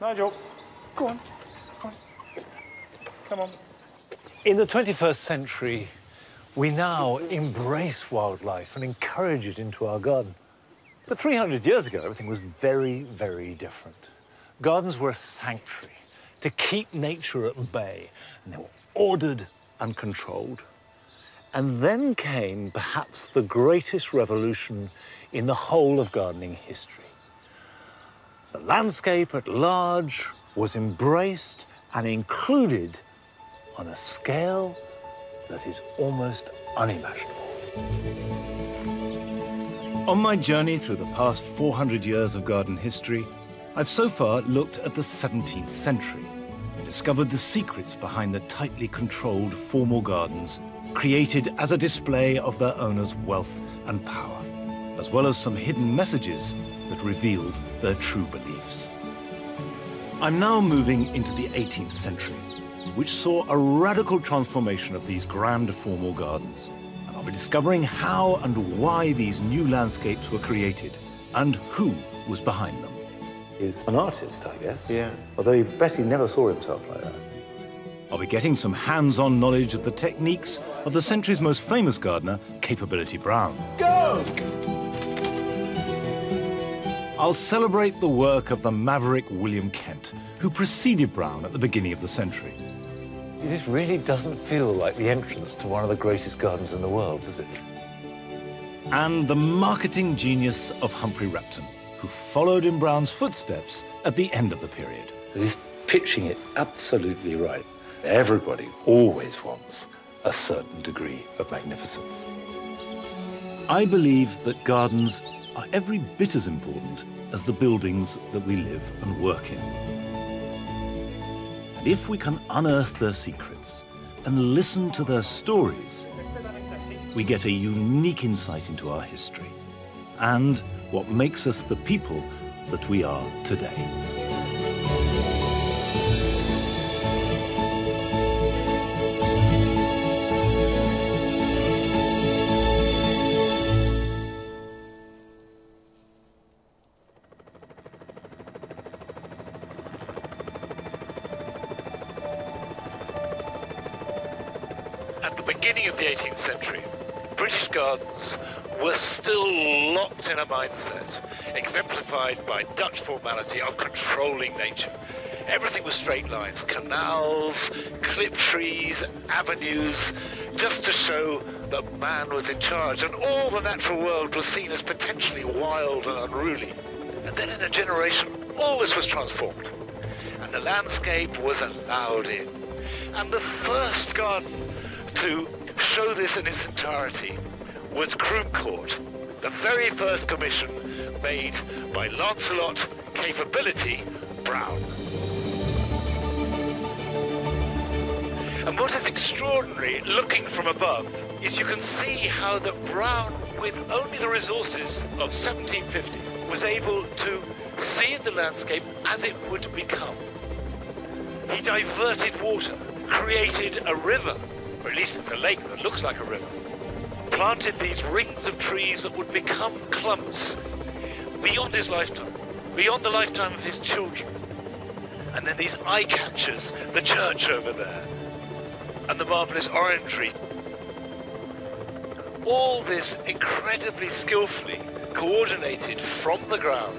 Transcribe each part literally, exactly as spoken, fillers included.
Nigel, go on. Come on. Come on. In the twenty-first century, we now embrace wildlife and encourage it into our garden. But three hundred years ago, everything was very, very different. Gardens were a sanctuary to keep nature at bay, and they were ordered and controlled. And then came perhaps the greatest revolution in the whole of gardening history. The landscape at large was embraced and included on a scale that is almost unimaginable. On my journey through the past four hundred years of garden history, I've so far looked at the seventeenth century and discovered the secrets behind the tightly controlled formal gardens created as a display of their owners' wealth and power, as well as some hidden messages that revealed their true beliefs. I'm now moving into the eighteenth century, which saw a radical transformation of these grand formal gardens. And I'll be discovering how and why these new landscapes were created and who was behind them. He's an artist, I guess. Yeah. Although you bet he never saw himself like that. I'll be getting some hands-on knowledge of the techniques of the century's most famous gardener, Capability Brown. Go! I'll celebrate the work of the maverick William Kent, who preceded Brown at the beginning of the century. This really doesn't feel like the entrance to one of the greatest gardens in the world, does it? And the marketing genius of Humphrey Repton, who followed in Brown's footsteps at the end of the period. He's pitching it absolutely right. Everybody always wants a certain degree of magnificence. I believe that gardens are every bit as important as the buildings that we live and work in. And if we can unearth their secrets and listen to their stories, we get a unique insight into our history and what makes us the people that we are today. eighteenth century, British gardens were still locked in a mindset exemplified by Dutch formality of controlling nature. Everything was straight lines, canals, clipped trees, avenues, just to show that man was in charge, and all the natural world was seen as potentially wild and unruly. And then in a generation, all this was transformed, and the landscape was allowed in. And the first garden to show this in its entirety was Croome Court, the very first commission made by Lancelot Capability Brown. And what is extraordinary, looking from above, is you can see how that Brown, with only the resources of seventeen fifty, was able to see the landscape as it would become. He diverted water, created a river, or at least it's a lake that looks like a river, planted these rings of trees that would become clumps beyond his lifetime, beyond the lifetime of his children. And then these eye catchers, the church over there, and the marvellous orangery. All this incredibly skillfully coordinated from the ground,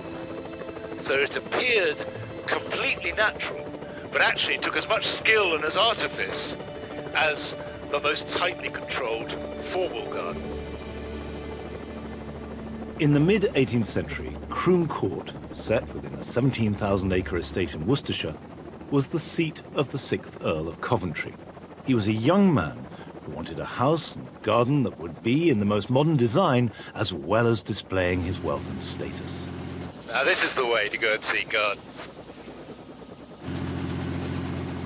so it appeared completely natural, but actually took as much skill and as artifice as the most tightly controlled formal garden. In the mid eighteenth century, Croome Court, set within a seventeen thousand acre estate in Worcestershire, was the seat of the sixth Earl of Coventry. He was a young man who wanted a house and garden that would be in the most modern design, as well as displaying his wealth and status. Now this is the way to go and see gardens.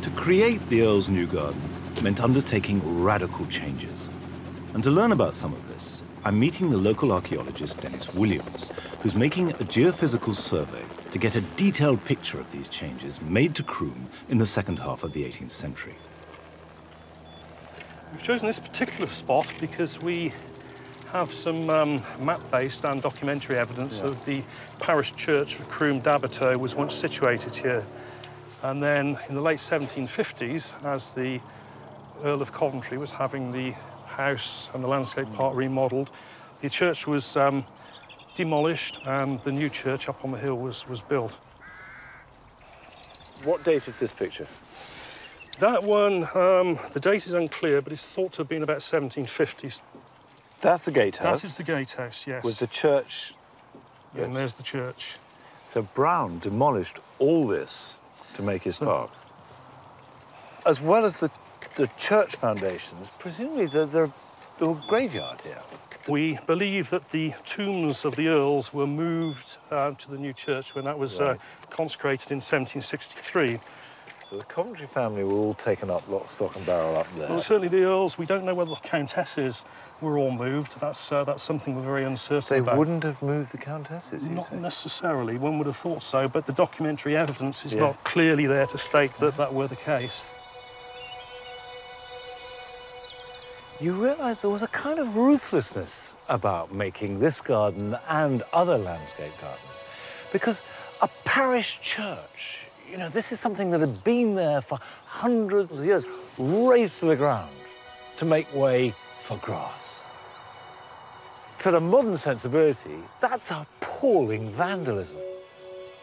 To create the Earl's new garden meant undertaking radical changes. And to learn about some of this, I'm meeting the local archaeologist Dennis Williams, who's making a geophysical survey to get a detailed picture of these changes made to Croome in the second half of the eighteenth century. We've chosen this particular spot because we have some um, map-based and documentary evidence yeah. that the parish church for Croome d'Abertoe was once situated here. And then in the late seventeen fifties, as the Earl of Coventry was having the house and the landscape park remodelled, the church was um, demolished and the new church up on the hill was, was built. What date is this picture? That one, um, the date is unclear, but it's thought to have been about seventeen fifties. That's the gatehouse? That is the gatehouse, yes. With the church... Yes. And there's the church. So Brown demolished all this to make his park. So, as well as the, the church foundations, presumably there, there, there were a graveyard here. We believe that the tombs of the earls were moved uh, to the new church when that was right. uh, consecrated in seventeen sixty-three. So the Coventry family were all taken up, lock, stock and barrel up there. Well, certainly the earls. We don't know whether the countesses were all moved. That's, uh, that's something we're very uncertain they about. They wouldn't have moved the countesses, you Not say? necessarily. One would have thought so, but the documentary evidence is yeah. not clearly there to state that that were the case. You realise there was a kind of ruthlessness about making this garden and other landscape gardens, because a parish church, you know, this is something that had been there for hundreds of years, razed to the ground to make way for grass. To the modern sensibility, that's appalling vandalism.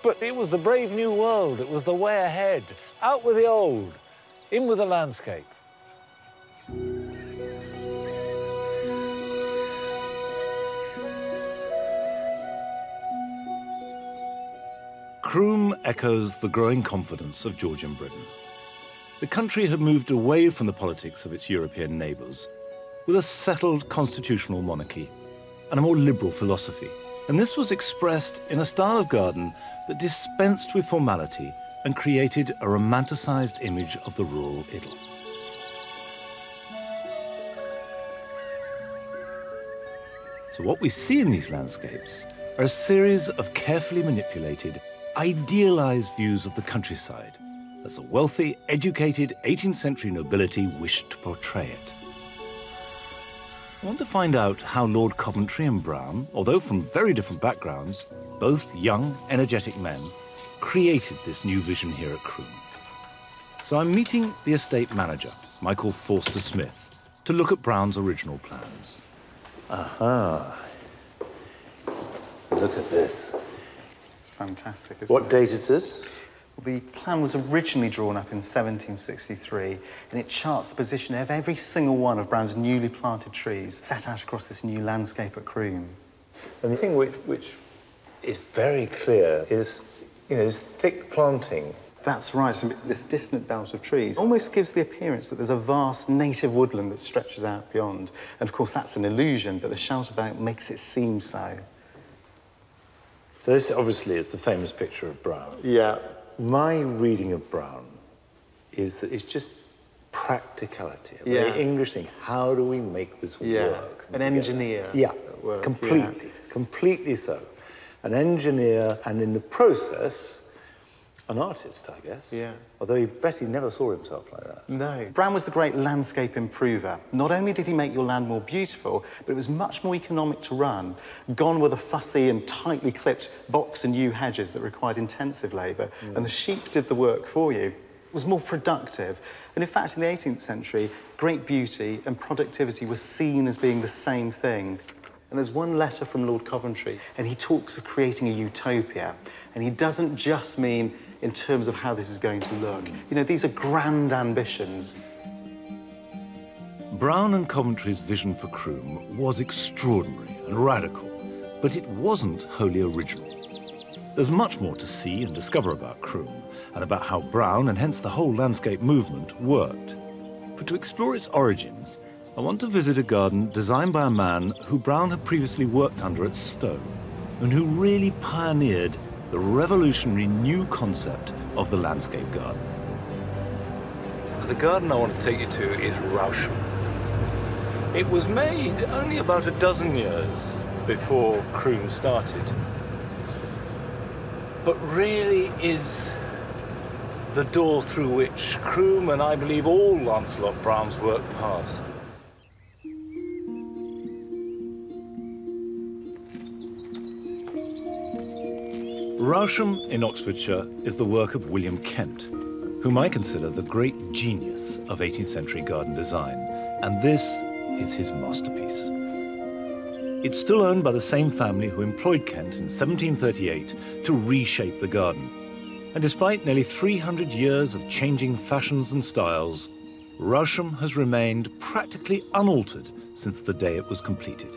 But it was the brave new world. It was the way ahead. Out with the old, in with the landscape. Croome echoes the growing confidence of Georgian Britain. The country had moved away from the politics of its European neighbours with a settled constitutional monarchy and a more liberal philosophy. And this was expressed in a style of garden that dispensed with formality and created a romanticised image of the rural idyll. So what we see in these landscapes are a series of carefully manipulated, idealised views of the countryside as the wealthy, educated eighteenth century nobility wished to portray it. I want to find out how Lord Coventry and Brown, although from very different backgrounds, both young, energetic men, created this new vision here at Croome. So I'm meeting the estate manager, Michael Forster Smith, to look at Brown's original plans. Aha. Look at this. Fantastic, isn't it? What date is this? Well, the plan was originally drawn up in seventeen sixty-three, and it charts the position of every single one of Brown's newly planted trees set out across this new landscape at Croome. And the thing which, which is very clear is, you know, this thick planting. That's right, so this distant belt of trees almost gives the appearance that there's a vast native woodland that stretches out beyond. And, of course, that's an illusion, but the shoutabout makes it seem so. So this, obviously, is the famous picture of Brown. Yeah. My reading of Brown is that it's just practicality. Yeah. The English thing, how do we make this yeah. work? An engineer. Yeah, completely, yeah. completely so. An engineer, and in the process, an artist, I guess. Yeah. Although you bet he never saw himself like that. No. Brown was the great landscape improver. Not only did he make your land more beautiful, but it was much more economic to run. Gone were the fussy and tightly clipped box and yew hedges that required intensive labour, mm. and the sheep did the work for you. It was more productive. And in fact, in the eighteenth century, great beauty and productivity were seen as being the same thing. And there's one letter from Lord Coventry, and he talks of creating a utopia. And he doesn't just mean in terms of how this is going to look. You know, these are grand ambitions. Brown and Coventry's vision for Croome was extraordinary and radical, but it wasn't wholly original. There's much more to see and discover about Croome and about how Brown, and hence the whole landscape movement, worked. But to explore its origins, I want to visit a garden designed by a man who Brown had previously worked under at Stowe and who really pioneered the revolutionary new concept of the landscape garden. The garden I want to take you to is Rousham. It was made only about a dozen years before Croome started, but really is the door through which Croome and I believe all Lancelot Brown's work passed. Rousham in Oxfordshire is the work of William Kent, whom I consider the great genius of eighteenth century garden design, and this is his masterpiece. It's still owned by the same family who employed Kent in seventeen thirty-eight to reshape the garden. And despite nearly three hundred years of changing fashions and styles, Rousham has remained practically unaltered since the day it was completed.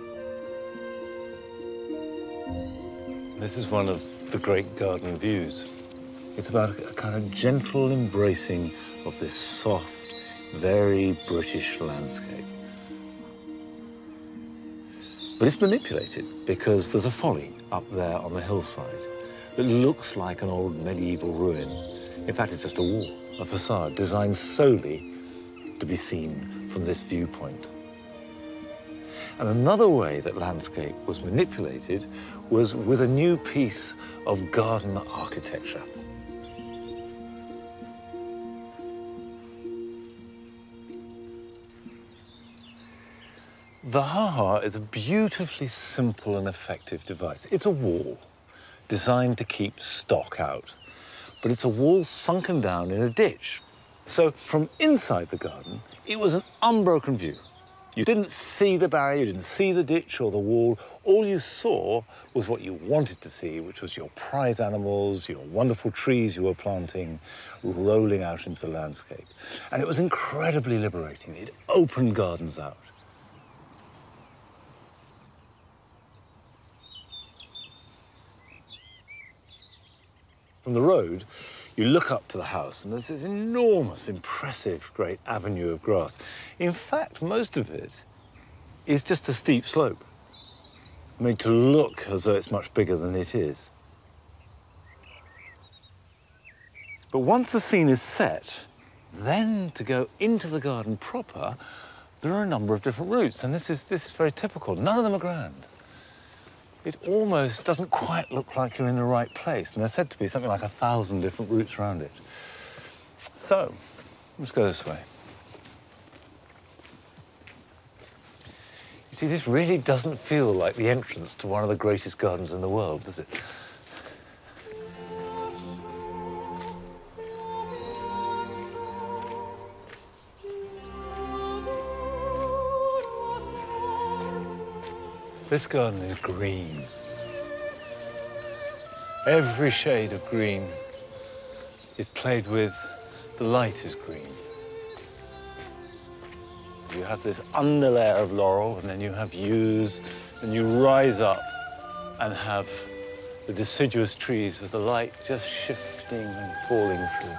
This is one of the great garden views. It's about a kind of gentle embracing of this soft, very British landscape. But it's manipulated because there's a folly up there on the hillside that looks like an old medieval ruin. In fact, it's just a wall, a facade designed solely to be seen from this viewpoint. And another way that landscape was manipulated was with a new piece of garden architecture. The ha-ha is a beautifully simple and effective device. It's a wall designed to keep stock out, but it's a wall sunken down in a ditch. So from inside the garden, it was an unbroken view. You didn't see the barrier, you didn't see the ditch or the wall. All you saw was what you wanted to see, which was your prize animals, your wonderful trees you were planting, rolling out into the landscape. And it was incredibly liberating. It opened gardens out. From the road, you look up to the house, and there's this enormous, impressive, great avenue of grass. In fact, most of it is just a steep slope, made to look as though it's much bigger than it is. But once the scene is set, then to go into the garden proper, there are a number of different routes, and this is, this is very typical. None of them are grand. It almost doesn't quite look like you're in the right place, and there's said to be something like a thousand different routes around it. So, let's go this way. You see, this really doesn't feel like the entrance to one of the greatest gardens in the world, does it? This garden is green. Every shade of green is played with. The light is green. You have this underlayer of laurel, and then you have yews, and you rise up and have the deciduous trees with the light just shifting and falling through.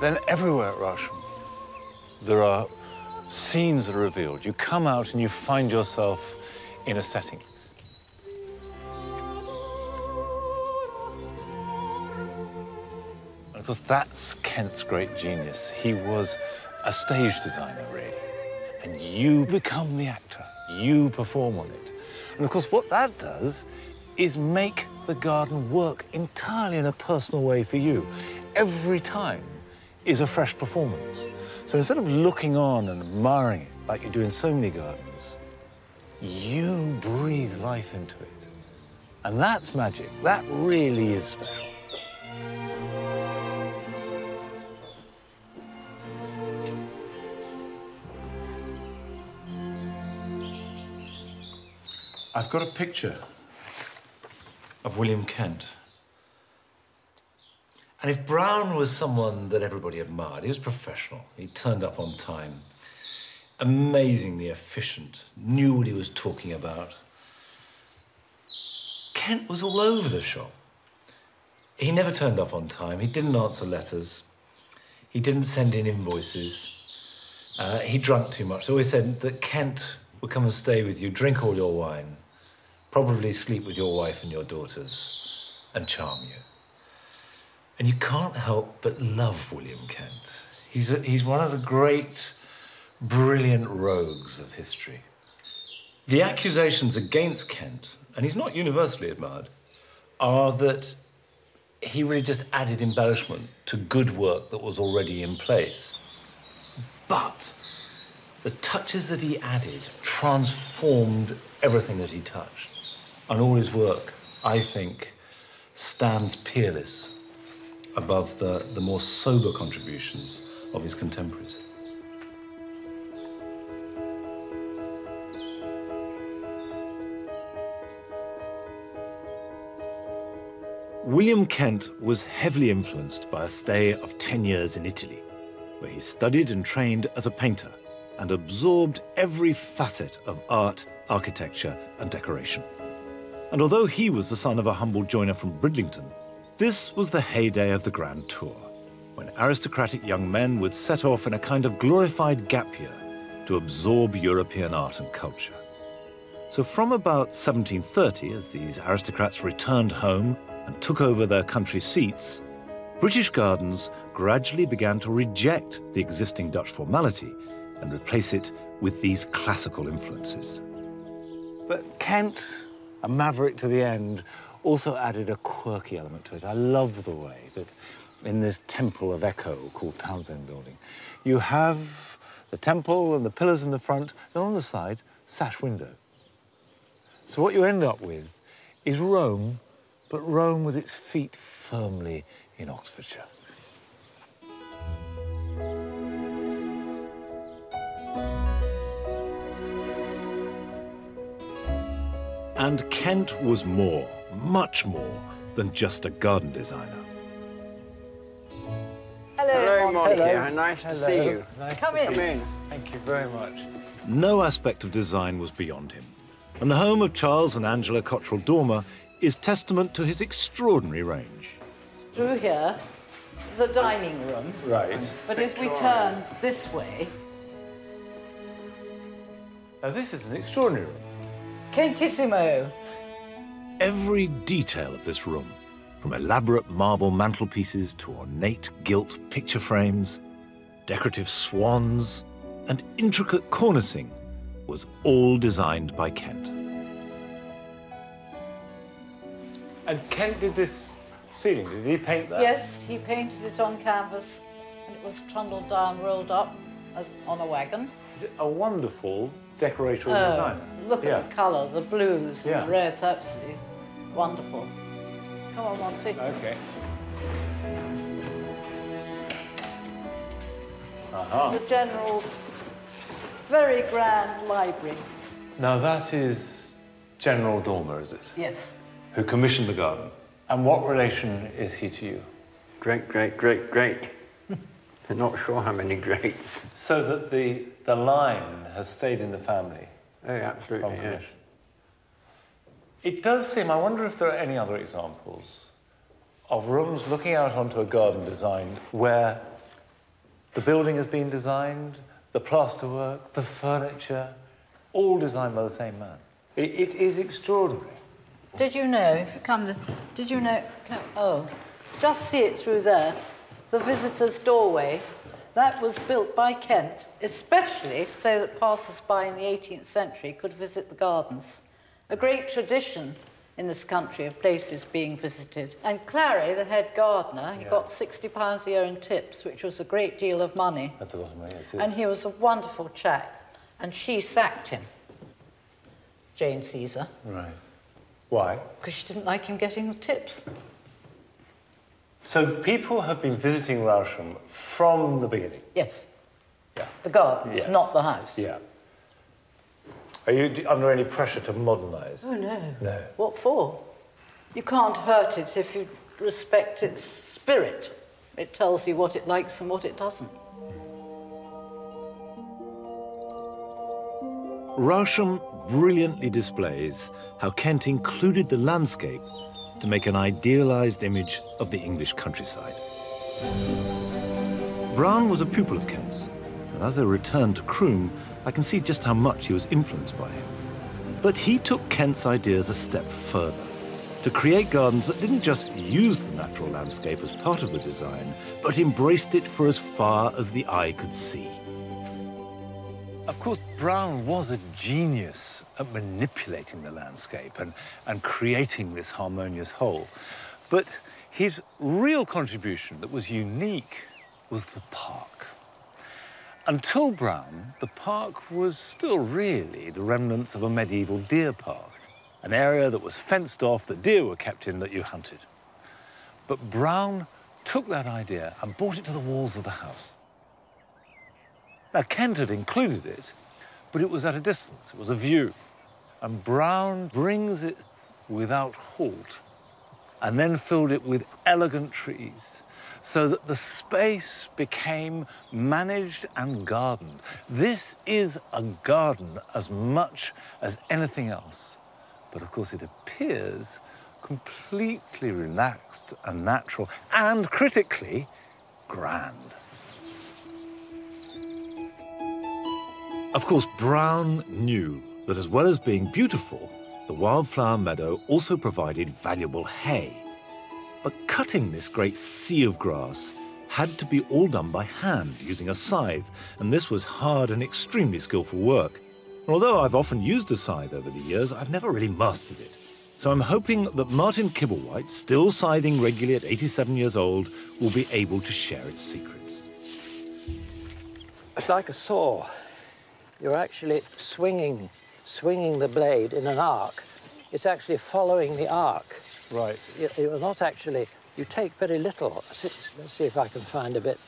Then everywhere at Rousham, there are scenes that are revealed. You come out and you find yourself in a setting. And of course, that's Kent's great genius. He was a stage designer, really. And you become the actor. You perform on it. And of course, what that does is make the garden work entirely in a personal way for you. Every time is a fresh performance. So instead of looking on and admiring it like you do in so many gardens, you breathe life into it. And that's magic. That really is special. I've got a picture of William Kent. And if Brown was someone that everybody admired, he was professional. He turned up on time, amazingly efficient, knew what he was talking about. Kent was all over the shop. He never turned up on time. He didn't answer letters. He didn't send in invoices. Uh, he drank too much. They always said that Kent would come and stay with you, drink all your wine, probably sleep with your wife and your daughters, and charm you. And you can't help but love William Kent. He's, a, he's one of the great, brilliant rogues of history. The accusations against Kent, and he's not universally admired, are that he really just added embellishment to good work that was already in place. But The touches that he added transformed everything that he touched. And all his work, I think, stands peerless above the, the more sober contributions of his contemporaries. William Kent was heavily influenced by a stay of ten years in Italy, where he studied and trained as a painter and absorbed every facet of art, architecture and decoration. And although he was the son of a humble joiner from Bridlington, this was the heyday of the Grand Tour, when aristocratic young men would set off in a kind of glorified gap year to absorb European art and culture. So from about seventeen thirty, as these aristocrats returned home and took over their country seats, British gardens gradually began to reject the existing Dutch formality and replace it with these classical influences. But Kent, a maverick to the end, also added a quirky element to it. I love the way that in this temple of echo called Townsend Building, you have the temple and the pillars in the front, and on the side, sash window. So what you end up with is Rome, but Rome with its feet firmly in Oxfordshire. And Kent was more, much more, than just a garden designer. Hello, Hello Monty. Hello. Yeah, nice Hello. to see you. Nice come, to in. come in. Thank you very much. No aspect of design was beyond him, and the home of Charles and Angela Cottrell Dormer is testament to his extraordinary range. Through here, the dining room. Right. But if we turn this way... Now, this is an extraordinary room. Quintissimo. Every detail of this room, from elaborate marble mantelpieces to ornate gilt picture frames, decorative swans, and intricate cornicing, was all designed by Kent. And Kent did this ceiling, did he paint that? Yes, he painted it on canvas, and it was trundled down, rolled up as, on a wagon. Is it a wonderful decorator and oh, designer? Look yeah. at the colour, the blues yeah. and the reds, absolutely wonderful. Come on, Monty. OK. Uh-huh. The General's very grand library. Now, that is General Dormer, is it? Yes. Who commissioned the garden. And what relation is he to you? Great, great, great, great. I'm not sure how many greats. So that the, the line has stayed in the family? Oh, absolutely, yes. It does seem, I wonder if there are any other examples of rooms looking out onto a garden designed where the building has been designed, the plasterwork, the furniture, all designed by the same man. It, it is extraordinary. Did you know, if you come, to, did you know, come, oh, just see it through there, the visitor's doorway, that was built by Kent, especially so that passers-by in the eighteenth century could visit the gardens. A great tradition in this country of places being visited. And Clary, the head gardener, he yeah. got sixty pounds a year in tips, which was a great deal of money. That's a lot of money, it is. And he was a wonderful chap, and she sacked him, Jane Caesar. Right. Why? Because she didn't like him getting the tips. So people have been visiting Rousham from the beginning? Yes. Yeah. The gardens, yes. not the house. Yeah. Are you under any pressure to modernise? Oh, no. No. What for? You can't hurt it if you respect its spirit. It tells you what it likes and what it doesn't. Rousham brilliantly displays how Kent included the landscape to make an idealised image of the English countryside. Brown was a pupil of Kent's, and as I return to Croome, I can see just how much he was influenced by him. But he took Kent's ideas a step further, to create gardens that didn't just use the natural landscape as part of the design, but embraced it for as far as the eye could see. Of course, Brown was a genius at manipulating the landscape and, and creating this harmonious whole. But his real contribution that was unique was the park. Until Brown, the park was still really the remnants of a medieval deer park, an area that was fenced off, that deer were kept in, that you hunted. But Brown took that idea and brought it to the walls of the house. Now, Kent had included it, but it was at a distance, it was a view. And Brown brings it without halt, and then filled it with elegant trees, so that the space became managed and gardened. This is a garden as much as anything else. But of course it appears completely relaxed and natural, and critically, grand. Of course, Brown knew that as well as being beautiful, the wildflower meadow also provided valuable hay. But cutting this great sea of grass had to be all done by hand using a scythe, and this was hard and extremely skillful work. And although I've often used a scythe over the years, I've never really mastered it. So I'm hoping that Martin Kibblewhite, still scything regularly at eighty-seven years old, will be able to share its secrets. It's like a saw. You're actually swinging, swinging the blade in an arc. It's actually following the arc. Right. You're not actually, you take very little. Let's see if I can find a bit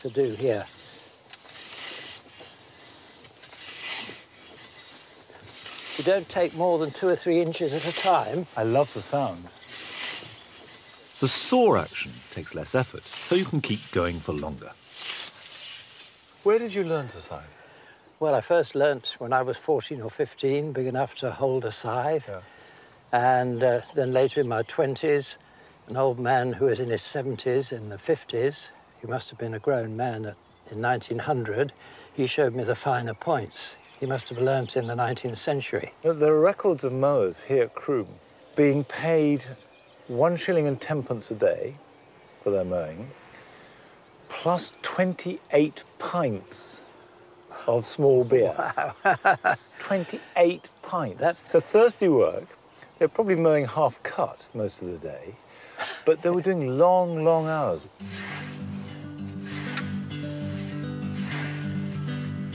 to do here. You don't take more than two or three inches at a time. I love the sound. The saw action takes less effort, so you can keep going for longer. Where did you learn to scythe? Well, I first learnt when I was fourteen or fifteen, big enough to hold a scythe. Yeah. And uh, then later in my twenties, an old man who was in his seventies, in the fifties, he must have been a grown man at, in nineteen hundred, he showed me the finer points. He must have learnt in the nineteenth century. There are records of mowers here at Croome being paid one shilling and tenpence a day for their mowing, plus twenty-eight pints of small beer. Wow. twenty-eight pints. That's... So thirsty work. They're probably mowing half-cut most of the day, but they were doing long, long hours.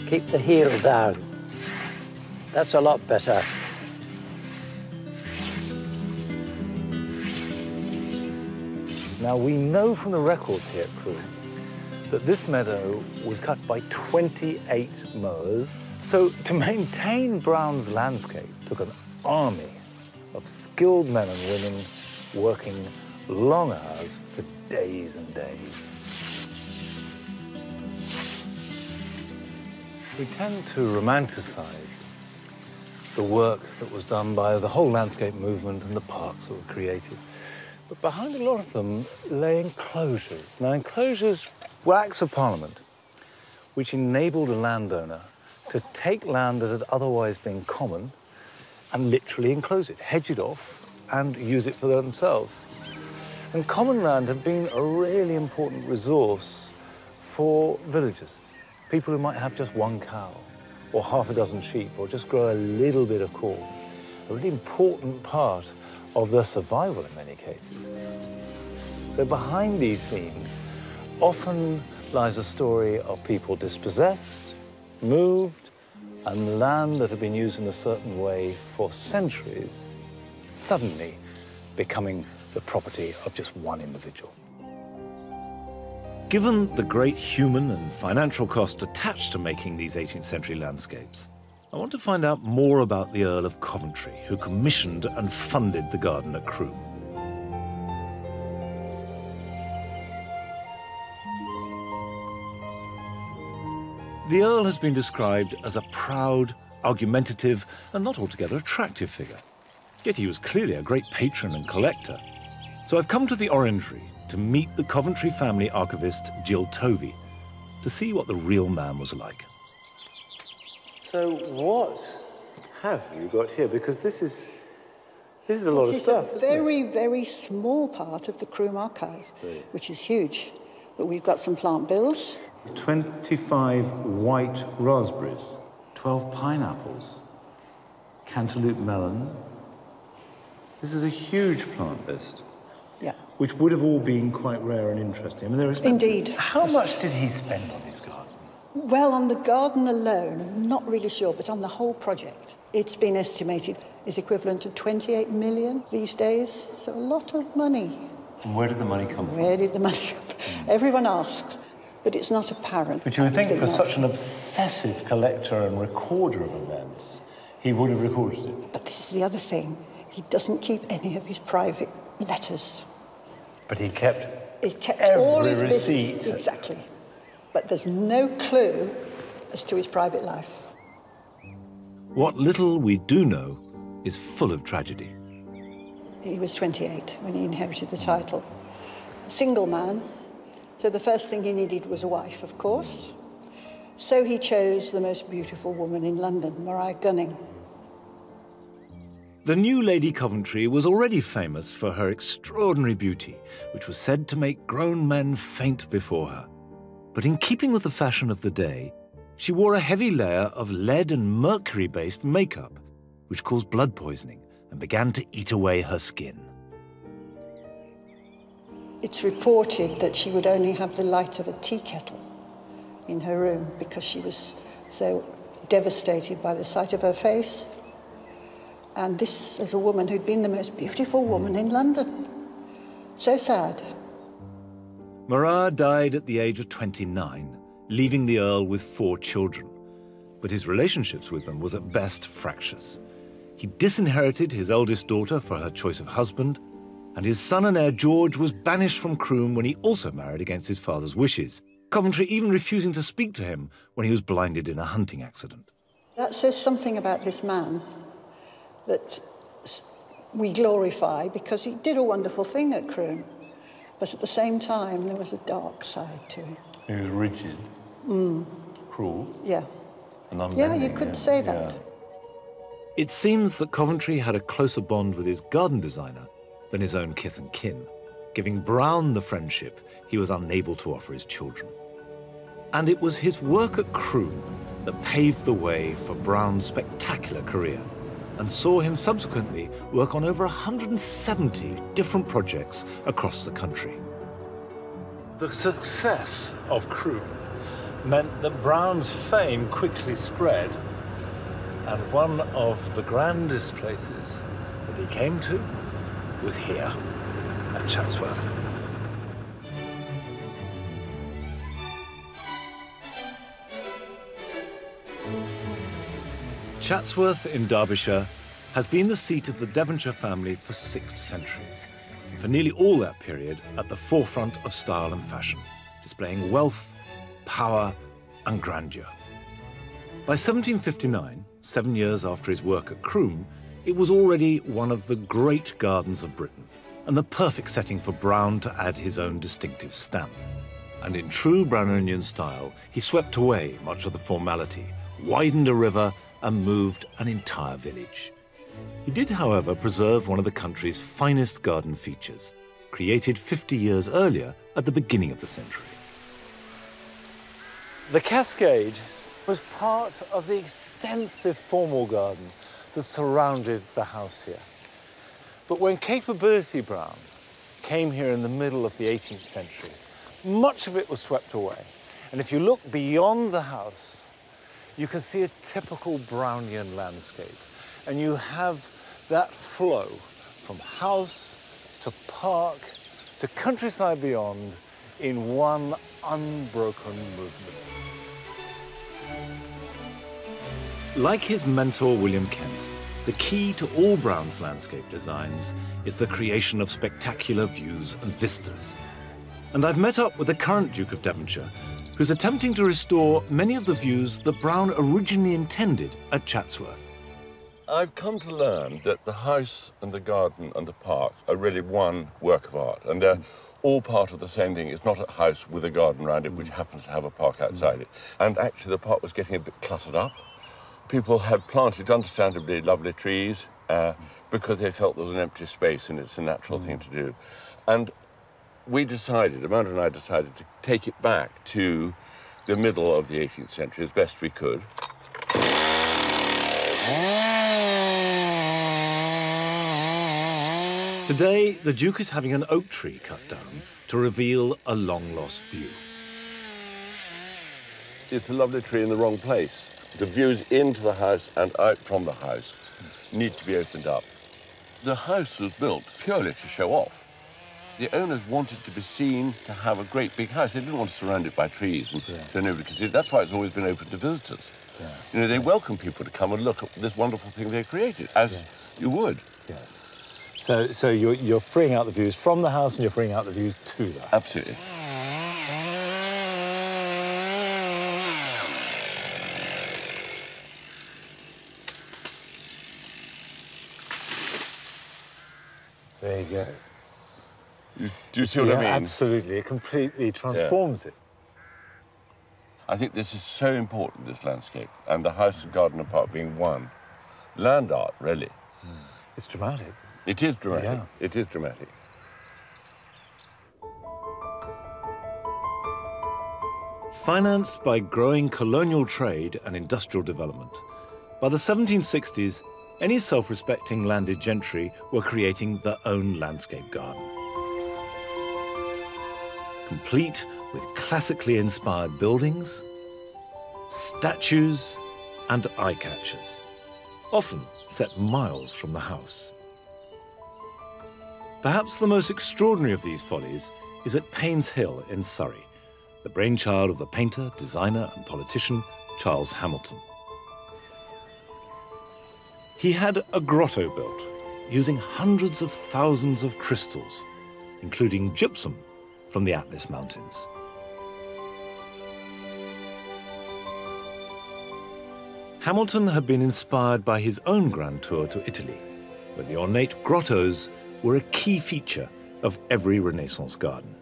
Keep the heel down. That's a lot better. Now, we know from the records here at Croome that this meadow was cut by twenty-eight mowers, so to maintain Brown's landscape took an army of skilled men and women working long hours for days and days. We tend to romanticize the work that was done by the whole landscape movement and the parks that were created. But behind a lot of them lay enclosures. Now, enclosures were acts of parliament, which enabled a landowner to take land that had otherwise been common and literally enclose it, hedge it off, and use it for themselves. And common land had been a really important resource for villagers, people who might have just one cow, or half a dozen sheep, or just grow a little bit of corn. A really important part of their survival in many cases. So behind these scenes often lies a story of people dispossessed, moved, and land that had been used in a certain way for centuries suddenly becoming the property of just one individual. Given the great human and financial cost attached to making these eighteenth century landscapes, I want to find out more about the Earl of Coventry, who commissioned and funded the garden at Croome. The Earl has been described as a proud, argumentative, and not altogether attractive figure. Yet he was clearly a great patron and collector. So I've come to the Orangery to meet the Coventry family archivist, Jill Tovey, to see what the real man was like. So what have you got here? Because this is, this is a lot of stuff, isn't it? This is a very, very small part of the Croome archive, which is huge. But we've got some plant bills. twenty-five white raspberries, twelve pineapples, cantaloupe melon. This is a huge plant list. Yeah. Which would have all been quite rare and interesting. I mean, they're expensive. Indeed. How much did he spend on his garden? Well, on the garden alone, I'm not really sure, but on the whole project, it's been estimated is equivalent to twenty-eight million these days. So a lot of money. And where did the money come from? Where did the money come from? Everyone asks, but it's not apparent. But you would think for that. Such an obsessive collector and recorder of events, he would have recorded it. But this is the other thing. He doesn't keep any of his private letters. But he kept, he kept every all his receipt. Business. Exactly. But there's no clue as to his private life. What little we do know is full of tragedy. He was twenty-eight when he inherited the title. Single man, so the first thing he needed was a wife, of course. So he chose the most beautiful woman in London, Maria Gunning. The new Lady Coventry was already famous for her extraordinary beauty, which was said to make grown men faint before her. But in keeping with the fashion of the day, she wore a heavy layer of lead and mercury-based makeup, which caused blood poisoning and began to eat away her skin. It's reported that she would only have the light of a tea kettle in her room because she was so devastated by the sight of her face. And this little woman who'd been the most beautiful woman in London. So sad. Maria died at the age of twenty-nine, leaving the Earl with four children. But his relationships with them was at best fractious. He disinherited his eldest daughter for her choice of husband, and his son and heir George was banished from Croome when he also married against his father's wishes, Coventry even refusing to speak to him when he was blinded in a hunting accident. That says something about this man that we glorify, because he did a wonderful thing at Croome. But at the same time, there was a dark side to it. He was rigid, mm. cruel. Yeah. And unbending, yeah, you could yeah. say that. Yeah. It seems that Coventry had a closer bond with his garden designer than his own kith and kin, giving Brown the friendship he was unable to offer his children. And it was his work at Croome that paved the way for Brown's spectacular career, and saw him subsequently work on over one hundred seventy different projects across the country. The success of Croome meant that Brown's fame quickly spread, and one of the grandest places that he came to was here, at Chatsworth. Chatsworth in Derbyshire has been the seat of the Devonshire family for six centuries. For nearly all that period, at the forefront of style and fashion, displaying wealth, power, and grandeur. By seventeen fifty-nine, seven years after his work at Croome, it was already one of the great gardens of Britain, and the perfect setting for Brown to add his own distinctive stamp. And in true Brownonian style, he swept away much of the formality, widened a river, and moved an entire village. He did, however, preserve one of the country's finest garden features, created fifty years earlier at the beginning of the century. The cascade was part of the extensive formal garden that surrounded the house here. But when Capability Brown came here in the middle of the eighteenth century, much of it was swept away. And if you look beyond the house, you can see a typical Brownian landscape, and you have that flow from house to park to countryside beyond in one unbroken movement. Like his mentor, William Kent, the key to all Brown's landscape designs is the creation of spectacular views and vistas. And I've met up with the current Duke of Devonshire, who's attempting to restore many of the views that Brown originally intended at Chatsworth. I've come to learn that the house and the garden and the park are really one work of art, and they're mm. all part of the same thing. It's not a house with a garden around it, which happens to have a park outside mm. it. And actually, the park was getting a bit cluttered up. People had planted, understandably, lovely trees uh, because they felt there was an empty space, and it's a natural mm. thing to do. And we decided, Amanda and I decided, to take it back to the middle of the eighteenth century as best we could. Today, the Duke is having an oak tree cut down to reveal a long-lost view. it's a lovely tree in the wrong place. The views into the house and out from the house need to be opened up. The house was built purely to show off. The owners wanted to be seen to have a great big house. They didn't want to surround it by trees and yeah. so nobody could see it. That's why it's always been open to visitors. Yeah. You know, they yeah. welcome people to come and look at this wonderful thing they created, as yeah. you would. Yes. So, so you're, you're freeing out the views from the house and you're freeing out the views to the house. Absolutely. There you go. You, do you see what yeah, I mean? Absolutely. It completely transforms yeah. it. I think this is so important, this landscape, and the house and garden and park being one. Land art, really. Mm. It's dramatic. It is dramatic. Yeah. It is dramatic. Financed by growing colonial trade and industrial development, by the seventeen sixties, any self-respecting landed gentry were creating their own landscape garden, complete with classically inspired buildings, statues and eye-catchers, often set miles from the house. Perhaps the most extraordinary of these follies is at Payne's Hill in Surrey, the brainchild of the painter, designer and politician Charles Hamilton. He had a grotto built using hundreds of thousands of crystals, including gypsum from the Atlas Mountains. Hamilton had been inspired by his own grand tour to Italy, where the ornate grottos were a key feature of every Renaissance garden.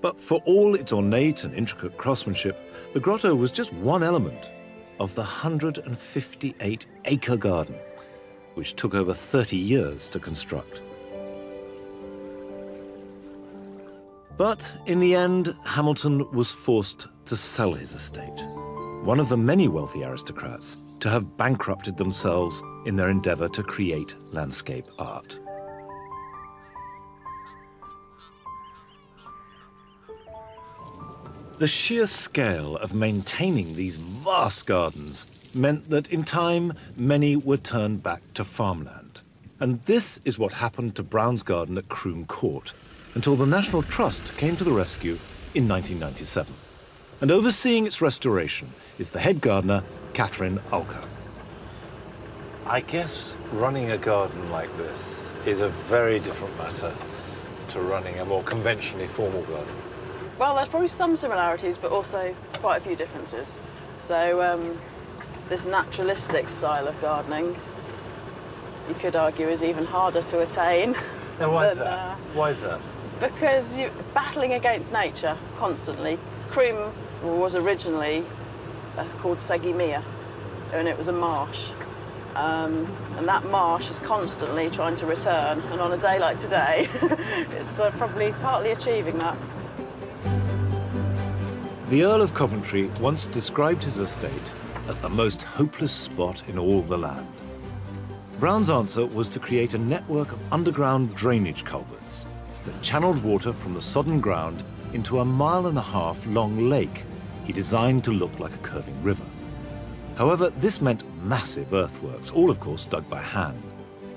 But for all its ornate and intricate craftsmanship, the grotto was just one element of the one hundred fifty-eight acre garden, which took over thirty years to construct. But in the end, Hamilton was forced to sell his estate, one of the many wealthy aristocrats to have bankrupted themselves in their endeavor to create landscape art. The sheer scale of maintaining these vast gardens meant that in time, many were turned back to farmland. And this is what happened to Brown's garden at Croome Court, until the National Trust came to the rescue in nineteen ninety-seven. And overseeing its restoration is the head gardener, Catherine Alker. I guess running a garden like this is a very different matter to running a more conventionally formal garden. Well, there's probably some similarities, but also quite a few differences. So um, this naturalistic style of gardening, you could argue, is even harder to attain. Now, why than, is that? Uh, why is that? Because you're battling against nature constantly. Croome was originally uh, called Segimiya, and it was a marsh. Um, and that marsh is constantly trying to return, and on a day like today, it's uh, probably partly achieving that. The Earl of Coventry once described his estate as the most hopeless spot in all the land. Brown's answer was to create a network of underground drainage culverts that channeled water from the sodden ground into a mile and a half long lake he designed to look like a curving river. However, this meant massive earthworks, all of course dug by hand.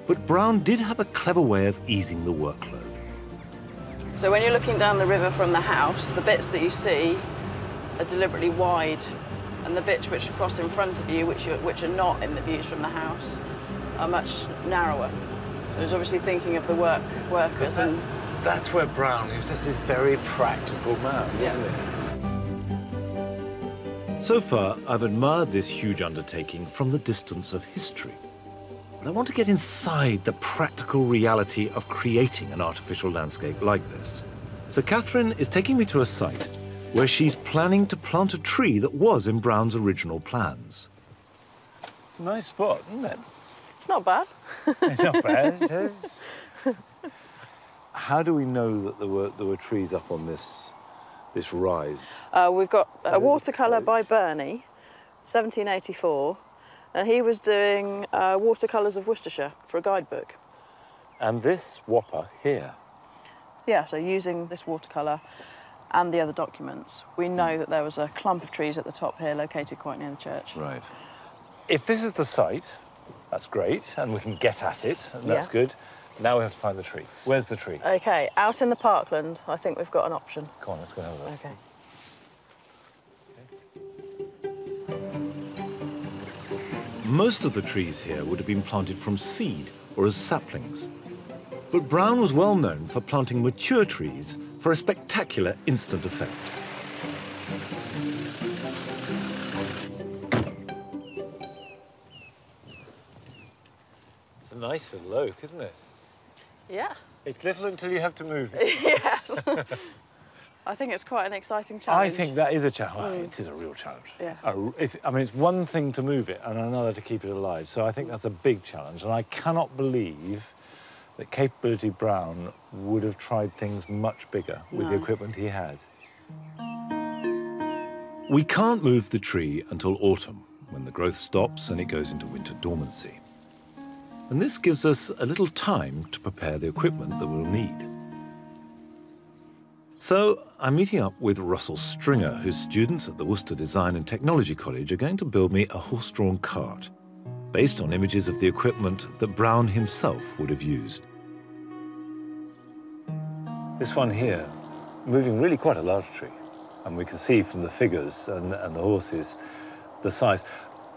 But Brown did have a clever way of easing the workload. So when you're looking down the river from the house, the bits that you see are deliberately wide, and the bits which cross in front of you, which, you, which are not in the views from the house, are much narrower. So he's obviously thinking of the work workers. That, and that's where Brown is just this very practical man, yeah. isn't it? So far, I've admired this huge undertaking from the distance of history. But I want to get inside the practical reality of creating an artificial landscape like this. So Catherine is taking me to a site where she's planning to plant a tree that was in Brown's original plans. It's a nice spot, isn't it? It's not bad. It's not bad, it is. How do we know that there were, there were trees up on this, this rise? Uh, we've got a watercolour by Burney, seventeen eighty-four, and he was doing uh, watercolours of Worcestershire for a guidebook. And this whopper here? Yeah, so using this watercolour and the other documents, we know that there was a clump of trees at the top here located quite near the church. Right. If this is the site, that's great, and we can get at it, and that's yeah. good. Now we have to find the tree. Where's the tree? OK, out in the parkland, I think we've got an option. Come on, let's go and have a look. OK. Most of the trees here would have been planted from seed or as saplings. But Brown was well known for planting mature trees for a spectacular instant effect. It's a nice little oak, isn't it? Yeah. It's little until you have to move it. Yes. I think it's quite an exciting challenge. I think that is a challenge. Mm. It is a real challenge. Yeah. A, if, I mean, it's one thing to move it and another to keep it alive. So I think that's a big challenge. And I cannot believe that Capability Brown would have tried things much bigger with no. the equipment he had. We can't move the tree until autumn, when the growth stops and it goes into winter dormancy. And this gives us a little time to prepare the equipment that we'll need. So I'm meeting up with Russell Stringer, whose students at the Worcester Design and Technology College are going to build me a horse-drawn cart based on images of the equipment that Brown himself would have used. This one here, moving really quite a large tree. And we can see from the figures and, and the horses the size.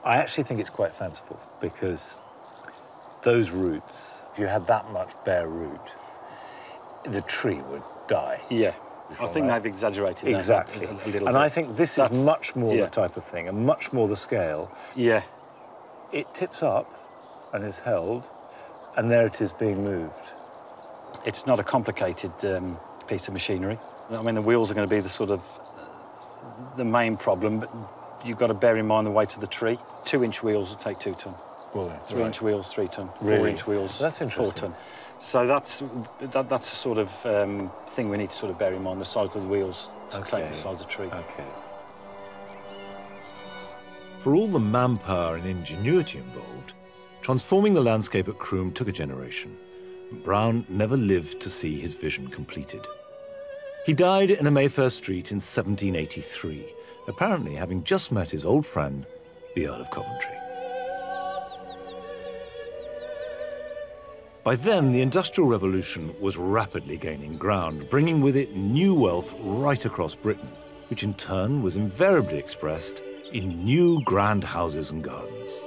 I actually think it's quite fanciful because those roots, if you had that much bare root, the tree would die. Yeah. I think they've exaggerated that. Exactly. A little and bit. I think this That's, is much more yeah. the type of thing, and much more the scale. Yeah. It tips up and is held, and there it is being moved. It's not a complicated um, piece of machinery. I mean, the wheels are going to be the sort of uh, the main problem, but you've got to bear in mind the weight of the tree. Two-inch wheels will take two ton. Well, three-inch right. wheels, three ton. Really? Four-inch wheels, that's four ton. So that's that, that's the sort of um, thing we need to sort of bear in mind, the size of the wheels to okay. take the size of the tree. Okay. For all the manpower and ingenuity involved, transforming the landscape at Croome took a generation, and Brown never lived to see his vision completed. He died in a Mayfair street in seventeen eighty-three, apparently having just met his old friend, the Earl of Coventry. By then, the Industrial Revolution was rapidly gaining ground, bringing with it new wealth right across Britain, which in turn was invariably expressed in new grand houses and gardens.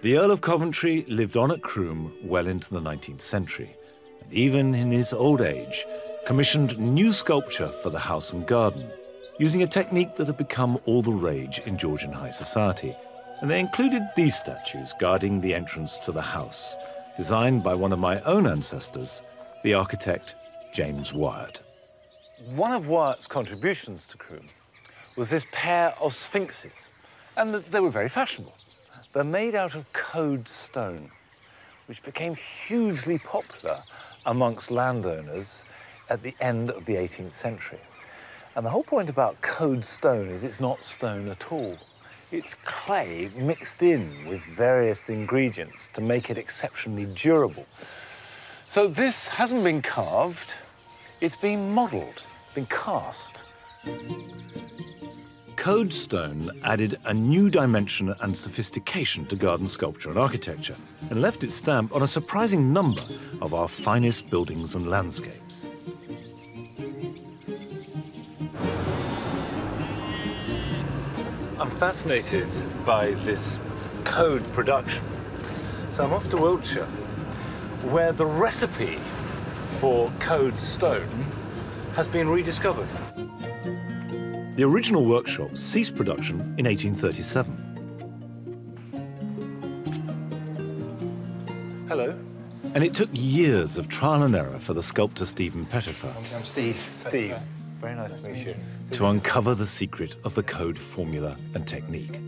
The Earl of Coventry lived on at Croome well into the nineteenth century, and even in his old age, commissioned new sculpture for the house and garden, using a technique that had become all the rage in Georgian high society. And they included these statues guarding the entrance to the house, designed by one of my own ancestors, the architect James Wyatt. One of Wyatt's contributions to Croome was this pair of sphinxes, and they were very fashionable. They're made out of Coade stone, which became hugely popular amongst landowners at the end of the eighteenth century. And the whole point about Coade stone is it's not stone at all. It's clay mixed in with various ingredients to make it exceptionally durable. So this hasn't been carved, it's been modelled, been cast. Coade stone added a new dimension and sophistication to garden sculpture and architecture, and left its stamp on a surprising number of our finest buildings and landscapes. I'm fascinated by this Coade production. So I'm off to Wiltshire, where the recipe for Coade stone has been rediscovered. The original workshop ceased production in eighteen thirty-seven. Hello. And it took years of trial and error for the sculptor Stephen Pettifer. I'm Steve. Steve. Very nice, nice to meet you. To uncover the secret of the Coade formula and technique.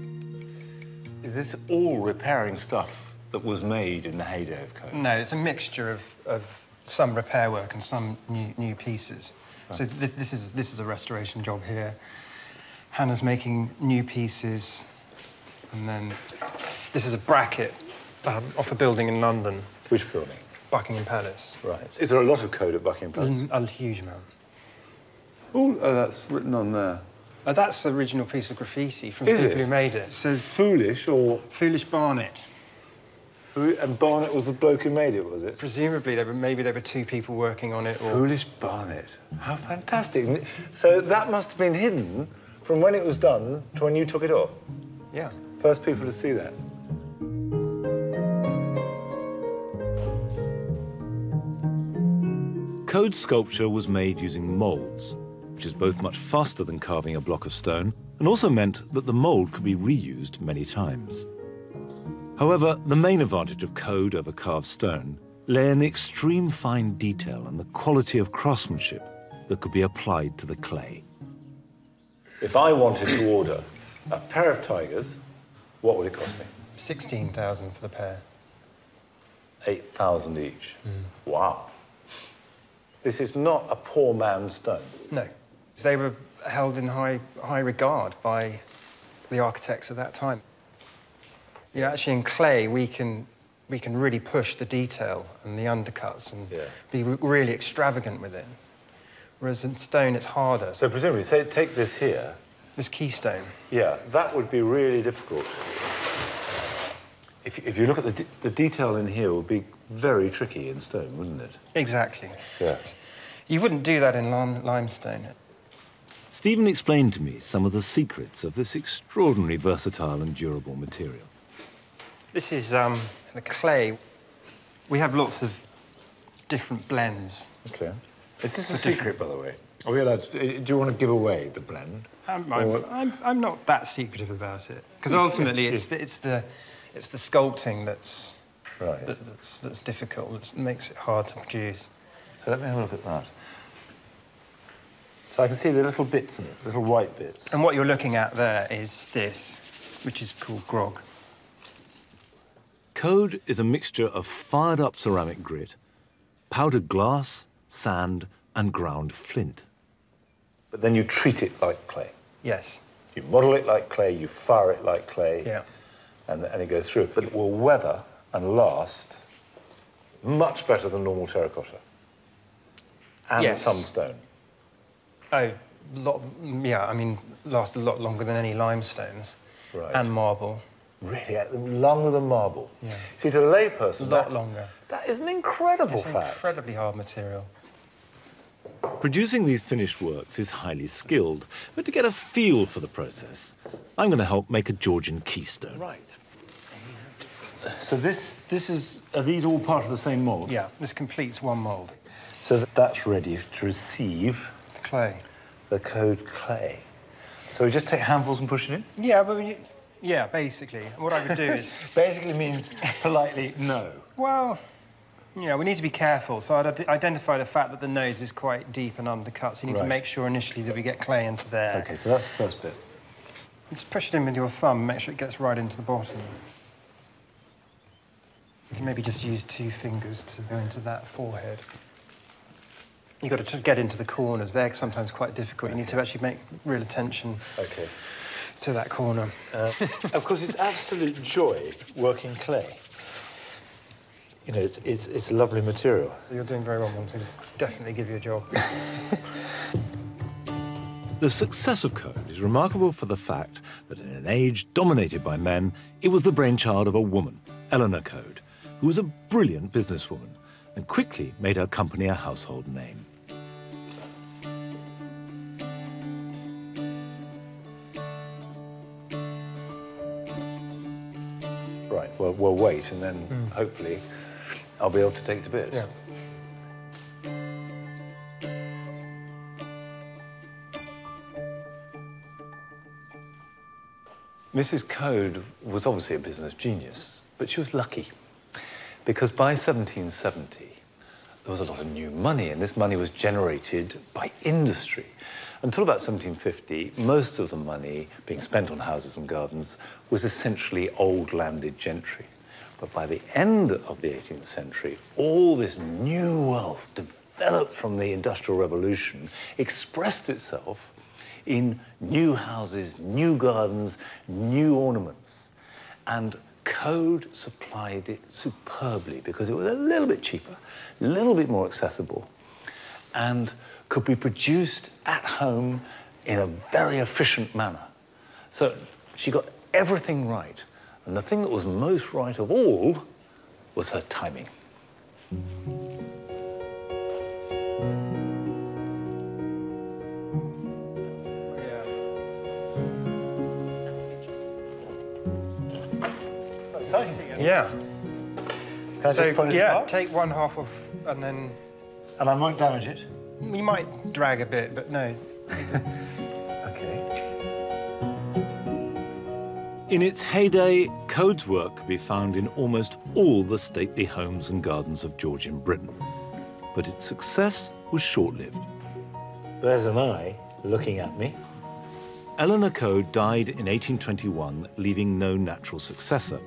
Is this all repairing stuff that was made in the heyday of Coade? No, it's a mixture of, of some repair work and some new, new pieces. Right. So this, this, is, this is a restoration job here. Hannah's making new pieces. And then this is a bracket um, off a building in London. Which building? Buckingham Palace. Right. Is there a lot of Coade at Buckingham Palace? A huge amount. Ooh, oh, that's written on there. Uh, that's the original piece of graffiti from the people who made it. It says... Foolish or...? Foolish Barnett. And Barnett was the bloke who made it, was it? Presumably, there were, maybe there were two people working on it or... Foolish Barnett. How fantastic. So that must have been hidden from when it was done to when you took it off? Yeah. First people to see that. Coade's sculpture was made using moulds, which is both much faster than carving a block of stone and also meant that the mould could be reused many times. However, the main advantage of Coade over carved stone lay in the extreme fine detail and the quality of craftsmanship that could be applied to the clay. If I wanted to order a pair of tigers, what would it cost me? sixteen thousand for the pair. eight thousand each. Mm. Wow. This is not a poor man's stone. No. They were held in high, high regard by the architects of that time. You know, actually in clay we can, we can really push the detail and the undercuts and yeah. be really extravagant with it. Whereas in stone it's harder. So presumably, say, take this here. This keystone. Yeah, that would be really difficult. If, if you look at the, de the detail in here, it would be very tricky in stone, wouldn't it? Exactly. Yeah. You wouldn't do that in lime limestone. Stephen explained to me some of the secrets of this extraordinarily versatile and durable material. This is um, the clay. We have lots of different blends. Okay. Is this a secret, by the way? Are we allowed to, do you want to give away the blend? I'm, I'm, I'm, I'm not that secretive about it, because ultimately it's the, it's the it's the sculpting that's right. that, that's that's difficult. That makes it hard to produce. So let me have a look at that. So I can see the little bits in it, little white bits. And what you're looking at there is this, which is called grog. Coade is a mixture of fired-up ceramic grit, powdered glass, sand, and ground flint. But then you treat it like clay. Yes. You model it like clay, you fire it like clay, yeah. and, and it goes through. But it will weather and last much better than normal terracotta. And yes. some stone. Oh, lot, yeah, I mean, last a lot longer than any limestones. Right. And marble. Really, longer than marble. Yeah. See, to a layperson, a lot that, longer. That is an incredible it's fact. It's incredibly hard material. Producing these finished works is highly skilled, but to get a feel for the process, I'm going to help make a Georgian keystone. Right. So this, this is, are these all part of the same mould? Yeah, this completes one mould. So that's ready to receive the clay, the Coade clay. So we just take handfuls and push it in. Yeah, but. We, Yeah, basically. What I would do is... basically means politely no. Well, you know, we need to be careful. So I'd ad identify the fact that the nose is quite deep and undercut, so you need right. to make sure initially that we get clay into there. OK, so that's the first bit. Just push it in with your thumb, make sure it gets right into the bottom. You can maybe just use two fingers to go into that forehead. You've got to get into the corners. They're sometimes quite difficult. Okay. You need to actually make real attention. OK. To that corner. Uh, of course, it's absolute joy working clay. You know, it's, it's, it's a lovely material. You're doing very well, Monty. Definitely give you a job. The success of Coade is remarkable for the fact that in an age dominated by men, it was the brainchild of a woman, Eleanor Coade, who was a brilliant businesswoman and quickly made her company a household name. We'll, we'll wait, and then mm. hopefully I'll be able to take it to bits. Yeah. Missus Coade was obviously a business genius, but she was lucky, because by seventeen seventy, there was a lot of new money, and this money was generated by industry. Until about seventeen fifty, most of the money being spent on houses and gardens was essentially old landed gentry. But by the end of the eighteenth century, all this new wealth developed from the Industrial Revolution expressed itself in new houses, new gardens, new ornaments. And Coade supplied it superbly because it was a little bit cheaper, a little bit more accessible, and could be produced at home in a very efficient manner. So she got everything right. And the thing that was most right of all was her timing. So, yeah. Can I so, just pull it yeah, apart? Take one half off and then... And I won't damage it? You might drag a bit, but no. OK. In its heyday, Coade's work could be found in almost all the stately homes and gardens of Georgian Britain. But its success was short-lived. There's an eye looking at me. Eleanor Coade died in eighteen twenty-one, leaving no natural successor,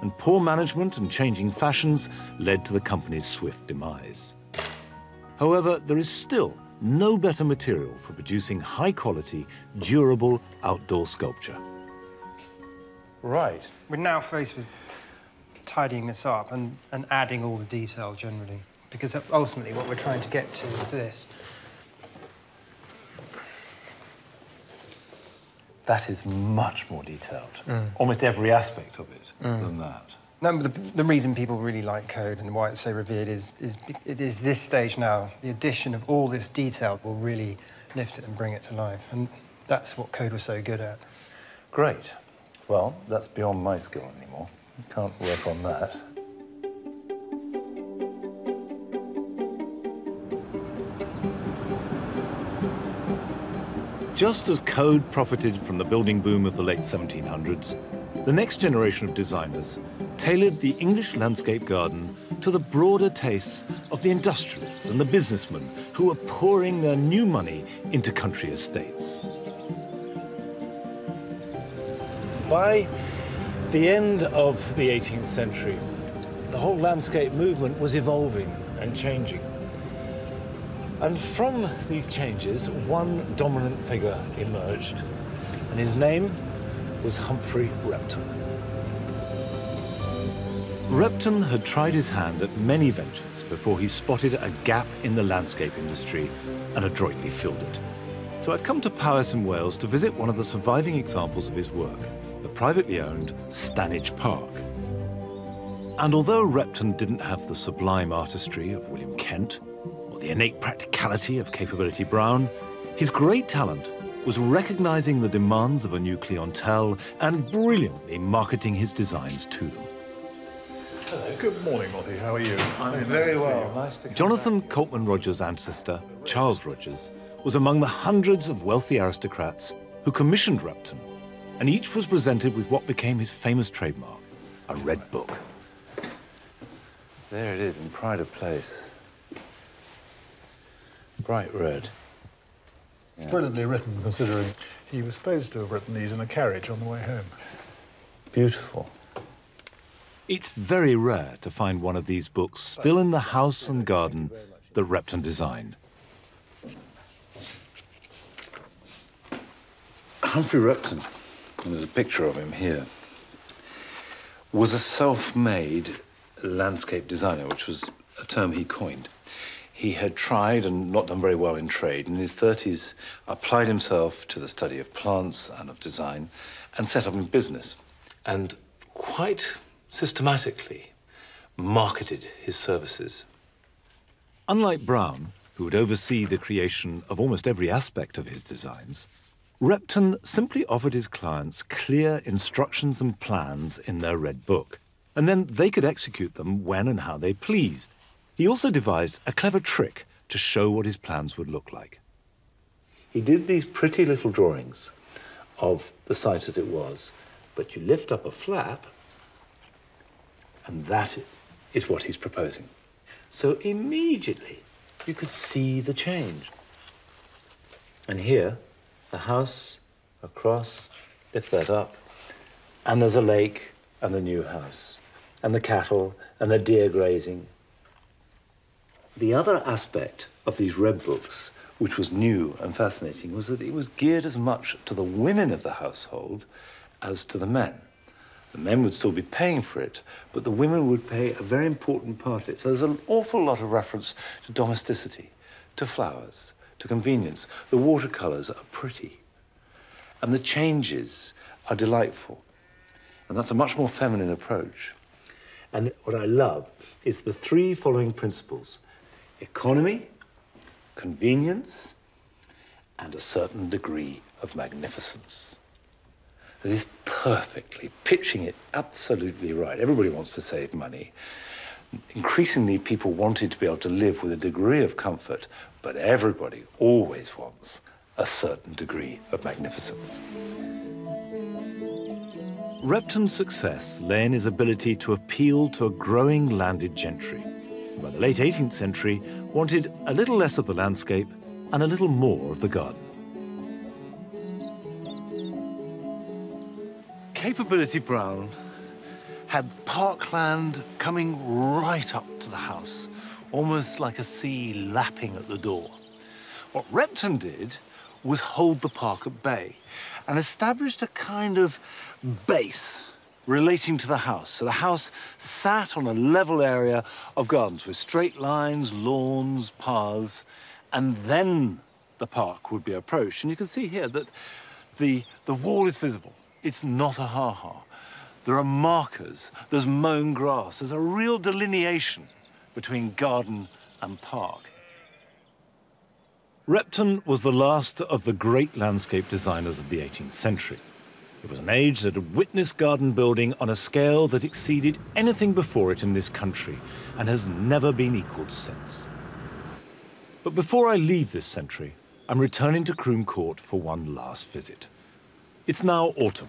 and poor management and changing fashions led to the company's swift demise. However, there is still no better material for producing high-quality, durable outdoor sculpture. Right. We're now faced with tidying this up and, and adding all the detail generally, because ultimately what we're trying to get to is this. That is much more detailed, mm. almost every aspect of it mm. than that. No, but the, the reason people really like Coade and why it's so revered is, is it is this stage now. The addition of all this detail will really lift it and bring it to life, and that's what Coade was so good at. Great. Well, that's beyond my skill anymore. Can't work on that. Just as Coade profited from the building boom of the late seventeen hundreds, the next generation of designers tailored the English landscape garden to the broader tastes of the industrialists and the businessmen who were pouring their new money into country estates. By the end of the eighteenth century, the whole landscape movement was evolving and changing. And from these changes, one dominant figure emerged, and his name was Humphrey Repton. Repton had tried his hand at many ventures before he spotted a gap in the landscape industry and adroitly filled it. So I've come to Powys in Wales to visit one of the surviving examples of his work, the privately owned Stanage Park. And although Repton didn't have the sublime artistry of William Kent, the innate practicality of Capability Brown, his great talent was recognising the demands of a new clientele and brilliantly marketing his designs to them. Hello. Good morning, Monty. How are you? I'm very well. Nice to Jonathan Coltman Rogers' ancestor, Charles Rogers, was among the hundreds of wealthy aristocrats who commissioned Repton, and each was presented with what became his famous trademark, a red book. There it is, in pride of place. Bright red. Yeah. Brilliantly written, considering he was supposed to have written these in a carriage on the way home. Beautiful. It's very rare to find one of these books still in the house and garden that Repton designed. Humphrey Repton, and there's a picture of him here, was a self-made landscape designer, which was a term he coined. He had tried and not done very well in trade, and in his thirties applied himself to the study of plants and of design and set up in business, and quite systematically marketed his services. Unlike Brown, who would oversee the creation of almost every aspect of his designs, Repton simply offered his clients clear instructions and plans in their red book, and then they could execute them when and how they pleased. He also devised a clever trick to show what his plans would look like. He did these pretty little drawings of the site as it was, but you lift up a flap, and that is what he's proposing. So immediately you could see the change. And here, the house, across, lift that up, and there's a lake and the new house, and the cattle and the deer grazing. The other aspect of these red books, which was new and fascinating, was that it was geared as much to the women of the household as to the men. The men would still be paying for it, but the women would pay a very important part of it. So there's an awful lot of reference to domesticity, to flowers, to convenience. The watercolours are pretty, and the changes are delightful. And that's a much more feminine approach. And what I love is the three following principles: economy, convenience, and a certain degree of magnificence. That is perfectly, pitching it absolutely right. Everybody wants to save money. Increasingly, people wanted to be able to live with a degree of comfort, but everybody always wants a certain degree of magnificence. Repton's success lay in his ability to appeal to a growing landed gentry, who by the late eighteenth century wanted a little less of the landscape and a little more of the garden. Capability Brown had parkland coming right up to the house, almost like a sea lapping at the door. What Repton did was hold the park at bay and established a kind of base relating to the house. So the house sat on a level area of gardens with straight lines, lawns, paths, and then the park would be approached. And you can see here that the, the wall is visible. It's not a ha-ha. There are markers, there's mown grass, there's a real delineation between garden and park. Repton was the last of the great landscape designers of the eighteenth century. It was an age that had witnessed garden building on a scale that exceeded anything before it in this country and has never been equalled since. But before I leave this century, I'm returning to Croome Court for one last visit. It's now autumn,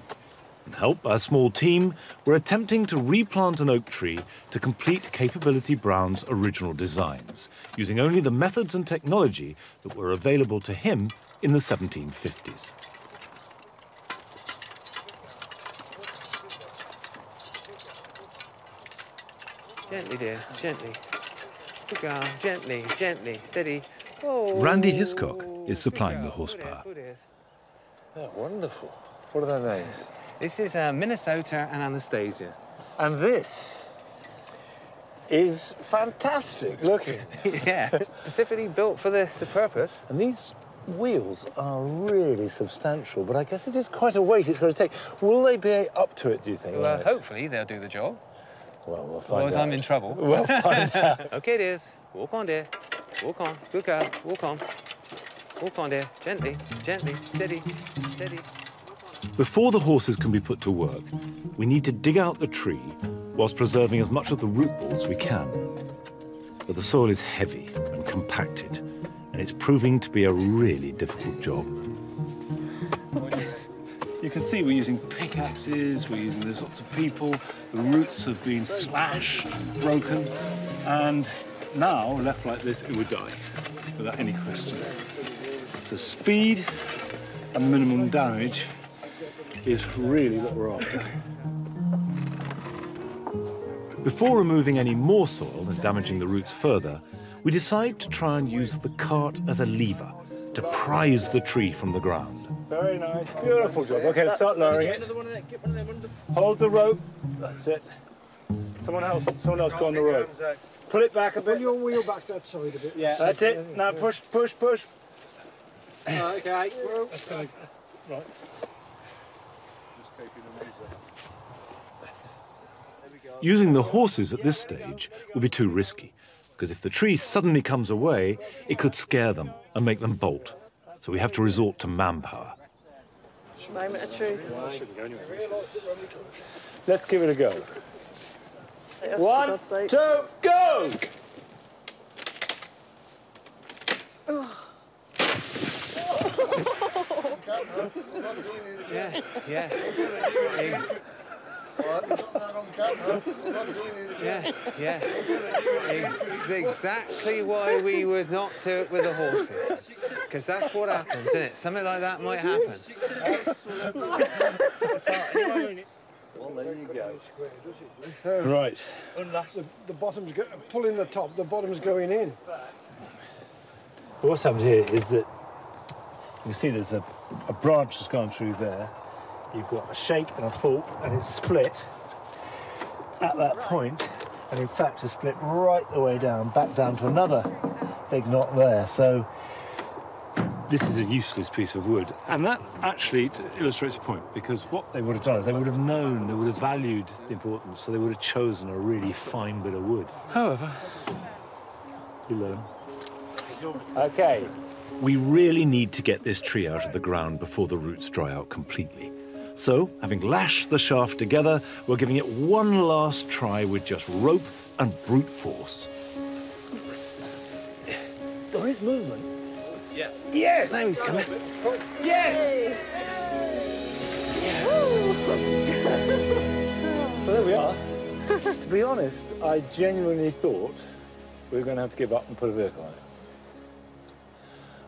and helped by a small team, we're attempting to replant an oak tree to complete Capability Brown's original designs, using only the methods and technology that were available to him in the seventeen fifties. Gently, dear, gently. Good girl, gently, gently, steady. Oh. Randy Hiscock is supplying the horsepower. Good, good. Oh, wonderful. What are their names? This is uh, Minnesota and Anastasia. And this is fantastic looking. Yeah, specifically built for the, the purpose. And these wheels are really substantial, but I guess it is quite a weight it's going to take. Will they be up to it, do you think? Well, right? Hopefully they'll do the job. Well, we'll find Otherwise out. Otherwise I'm in trouble. We'll find out. OK, dears. Walk on, dear. Walk on. Good girl. Walk on. Walk on, dear. Gently. Gently. Steady. Steady. Before the horses can be put to work, we need to dig out the tree whilst preserving as much of the root ball as we can. But the soil is heavy and compacted, and it's proving to be a really difficult job. You can see we're using pickaxes, we're using there's lots of people, the roots have been slashed, broken, and now, left like this, it would die, without any question. So speed and minimum damage is really what we're after. Before removing any more soil and damaging the roots further, we decide to try and use the cart as a lever to prise the tree from the ground. Very nice. Beautiful job. OK, let's start lowering it. Hold the rope. That's it. Someone else, someone else go on the rope. Pull it back a bit. Pull your wheel back that side a bit. Yeah, that's it. Now push, push, push. OK. OK. Right. Using the horses at this stage would be too risky, because if the tree suddenly comes away, it could scare them and make them bolt. So we have to resort to manpower. Moment of truth. Let's give it a go. One, two, go! Yeah, yeah. Yeah, yeah. It's exactly why we would not do it with the horses. Because that's what happens, isn't it? Something like that might happen. Well, there you go. Right. The, the bottom's go pulling the top, the bottom's going in. What's happened here is that you can see there's a, a branch that's gone through there. you've got a shake and a fork, and it's split at that point, and in fact it's split right the way down, back down to another big knot there. So this is a useless piece of wood, and that actually illustrates a point, because what they would have done is they would have known, they would have valued the importance, so they would have chosen a really fine bit of wood. However, you learn. Okay. We really need to get this tree out of the ground before the roots dry out completely. So, having lashed the shaft together, we're giving it one last try with just rope and brute force. There is movement. Yeah. Yes! Now he's coming. Yes! Well, there we are. To be honest, I genuinely thought we were going to have to give up and put a vehicle on it.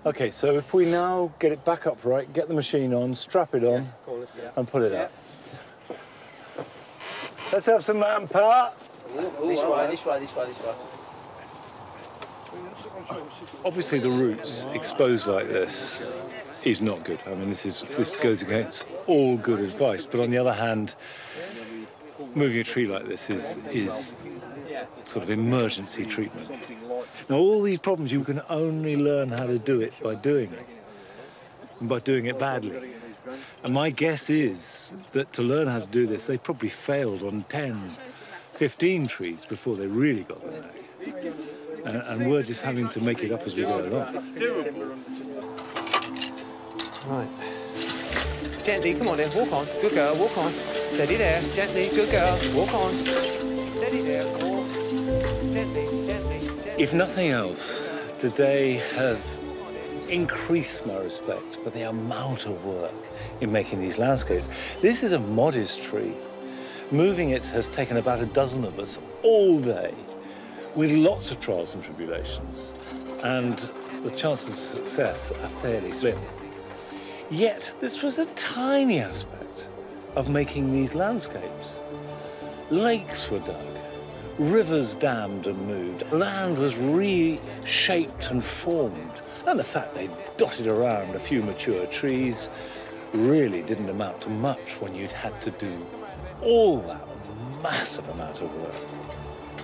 OK, so if we now get it back upright, get the machine on, strap it on, yeah, call it, yeah. and pull it yeah. up. Let's have some manpower. This way, this way, this way, this way. Obviously, the roots exposed like this is not good. I mean, this, is, this goes against all good advice. But on the other hand, moving a tree like this is, is sort of emergency treatment. Now, all these problems, you can only learn how to do it by doing it, and by doing it badly. And my guess is that to learn how to do this, they probably failed on ten, fifteen trees before they really got there. And, and we're just having to make it up as we go along. Right. Gently, come on then, walk on. Good girl, walk on. Steady there, gently, good girl, walk on. Steady there, walk. Gently, gently. If nothing else, today has increased my respect for the amount of work in making these landscapes. This is a modest tree. Moving it has taken about a dozen of us all day, with lots of trials and tribulations, and the chances of success are fairly slim. Yet this was a tiny aspect of making these landscapes. Lakes were dug. Rivers dammed and moved, land was reshaped and formed, and the fact they dotted around a few mature trees really didn't amount to much when you'd had to do all that massive amount of work.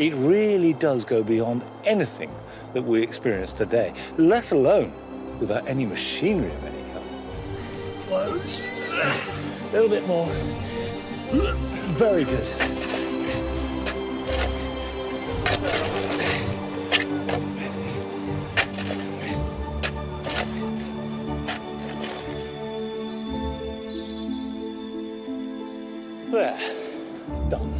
It really does go beyond anything that we experience today, let alone without any machinery of any kind. Well, a little bit more. Very good. There. Done.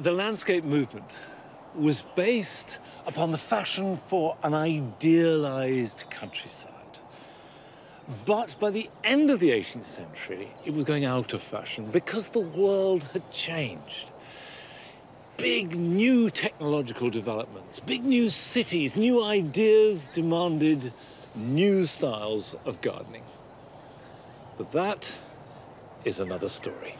The landscape movement was based upon the fashion for an idealised countryside. But by the end of the eighteenth century, it was going out of fashion because the world had changed. Big new technological developments, big new cities, new ideas demanded new styles of gardening. But that is another story.